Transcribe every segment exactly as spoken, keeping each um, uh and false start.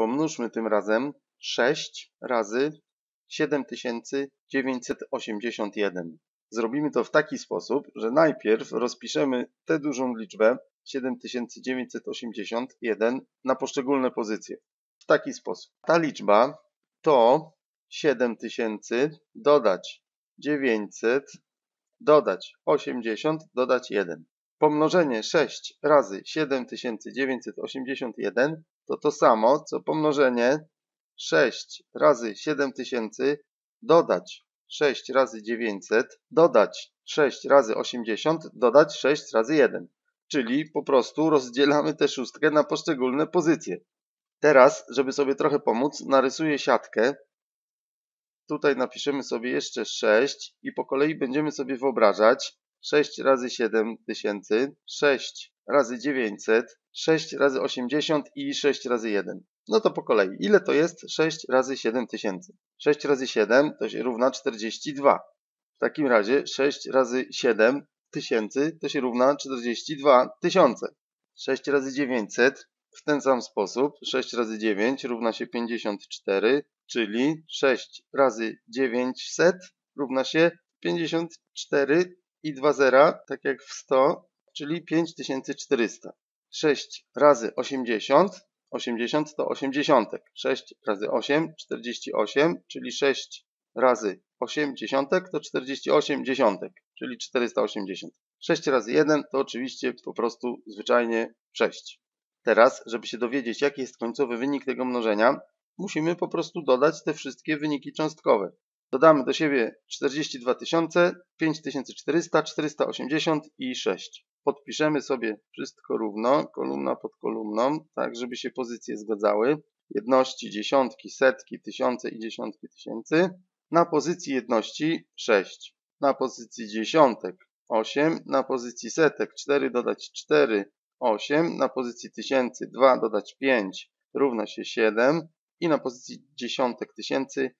Pomnóżmy tym razem sześć razy siedem tysięcy dziewięćset osiemdziesiąt jeden. Zrobimy to w taki sposób, że najpierw rozpiszemy tę dużą liczbę siedem tysięcy dziewięćset osiemdziesiąt jeden na poszczególne pozycje. W taki sposób. Ta liczba to siedem tysięcy dodać dziewięćset dodać osiemdziesiąt dodać jeden. Pomnożenie sześć razy siedem tysięcy dziewięćset osiemdziesiąt jeden to to samo, co pomnożenie sześć razy siedem tysięcy dodać sześć razy dziewięćset dodać sześć razy osiemdziesiąt dodać sześć razy jeden. Czyli po prostu rozdzielamy tę szóstkę na poszczególne pozycje. Teraz, żeby sobie trochę pomóc, narysuję siatkę. Tutaj napiszemy sobie jeszcze sześć i po kolei będziemy sobie wyobrażać sześć razy siedem tysięcy, sześć razy dziewięćset, sześć razy osiemdziesiąt i sześć razy jeden. No to po kolei. Ile to jest sześć razy siedem tysięcy? sześć razy siedem to się równa czterdzieści dwa. W takim razie sześć razy siedem tysięcy to się równa czterdzieści dwa tysiące. sześć razy dziewięćset w ten sam sposób. sześć razy dziewięć równa się pięćdziesiąt cztery, czyli sześć razy dziewięćset równa się pięćdziesiąt cztery i dwa zera, tak jak w sto, czyli pięć tysięcy czterysta. sześć razy osiemdziesiąt, osiemdziesiąt to osiemdziesiątek. sześć razy osiem, czterdzieści osiem, czyli sześć razy osiemdziesiątek to czterdzieści osiem dziesiątek, czyli czterysta osiemdziesiąt. sześć razy jeden to oczywiście po prostu zwyczajnie sześć. Teraz, żeby się dowiedzieć, jaki jest końcowy wynik tego mnożenia, musimy po prostu dodać te wszystkie wyniki cząstkowe. Dodamy do siebie czterdzieści dwa tysiące, pięć tysięcy czterysta, czterysta osiemdziesiąt i sześć. Podpiszemy sobie wszystko równo, kolumna pod kolumną, tak żeby się pozycje zgadzały. Jedności, dziesiątki, setki, tysiące i dziesiątki tysięcy. Na pozycji jedności sześć, na pozycji dziesiątek osiem, na pozycji setek cztery dodać cztery, osiem, na pozycji tysięcy dwa dodać pięć równa się siedem i na pozycji dziesiątek tysięcy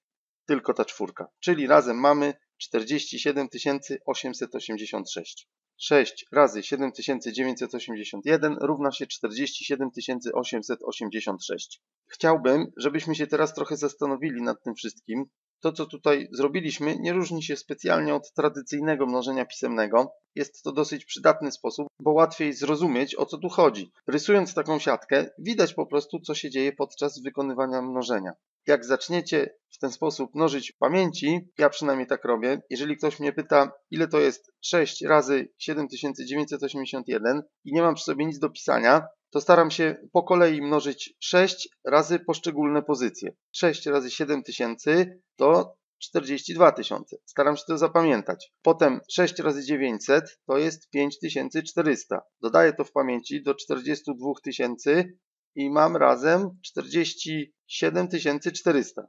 tylko ta czwórka, czyli razem mamy czterdzieści siedem tysięcy osiemset osiemdziesiąt sześć. sześć razy siedem tysięcy dziewięćset osiemdziesiąt jeden równa się czterdzieści siedem tysięcy osiemset osiemdziesiąt sześć. Chciałbym, żebyśmy się teraz trochę zastanowili nad tym wszystkim. To, co tutaj zrobiliśmy, nie różni się specjalnie od tradycyjnego mnożenia pisemnego. Jest to dosyć przydatny sposób, bo łatwiej zrozumieć, o co tu chodzi. Rysując taką siatkę, widać po prostu, co się dzieje podczas wykonywania mnożenia. Jak zaczniecie w ten sposób mnożyć w pamięci, ja przynajmniej tak robię, jeżeli ktoś mnie pyta, ile to jest sześć razy siedem tysięcy dziewięćset osiemdziesiąt jeden i nie mam przy sobie nic do pisania, to staram się po kolei mnożyć sześć razy poszczególne pozycje. sześć razy siedem tysięcy to czterdzieści dwa tysiące. Staram się to zapamiętać. Potem sześć razy dziewięćset to jest pięć tysięcy czterysta. Dodaję to w pamięci do czterdziestu dwóch tysięcy i mam razem czterdzieści siedem tysięcy czterysta.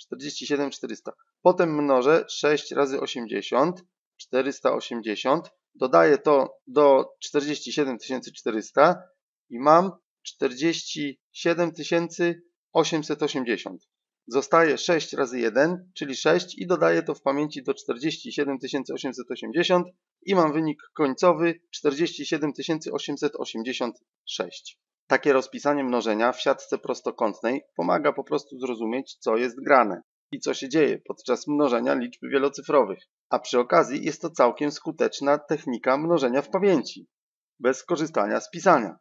czterdzieści siedem tysięcy czterysta. Potem mnożę sześć razy osiemdziesiąt, czterysta osiemdziesiąt. Dodaję to do czterdzieści siedem tysięcy czterysta. I mam czterdzieści siedem tysięcy osiemset osiemdziesiąt. Zostaje sześć razy jeden, czyli sześć i dodaję to w pamięci do czterdzieści siedem tysięcy osiemset osiemdziesiąt i mam wynik końcowy czterdzieści siedem tysięcy osiemset osiemdziesiąt sześć. Takie rozpisanie mnożenia w siatce prostokątnej pomaga po prostu zrozumieć, co jest grane i co się dzieje podczas mnożenia liczb wielocyfrowych. A przy okazji jest to całkiem skuteczna technika mnożenia w pamięci, bez korzystania z pisania.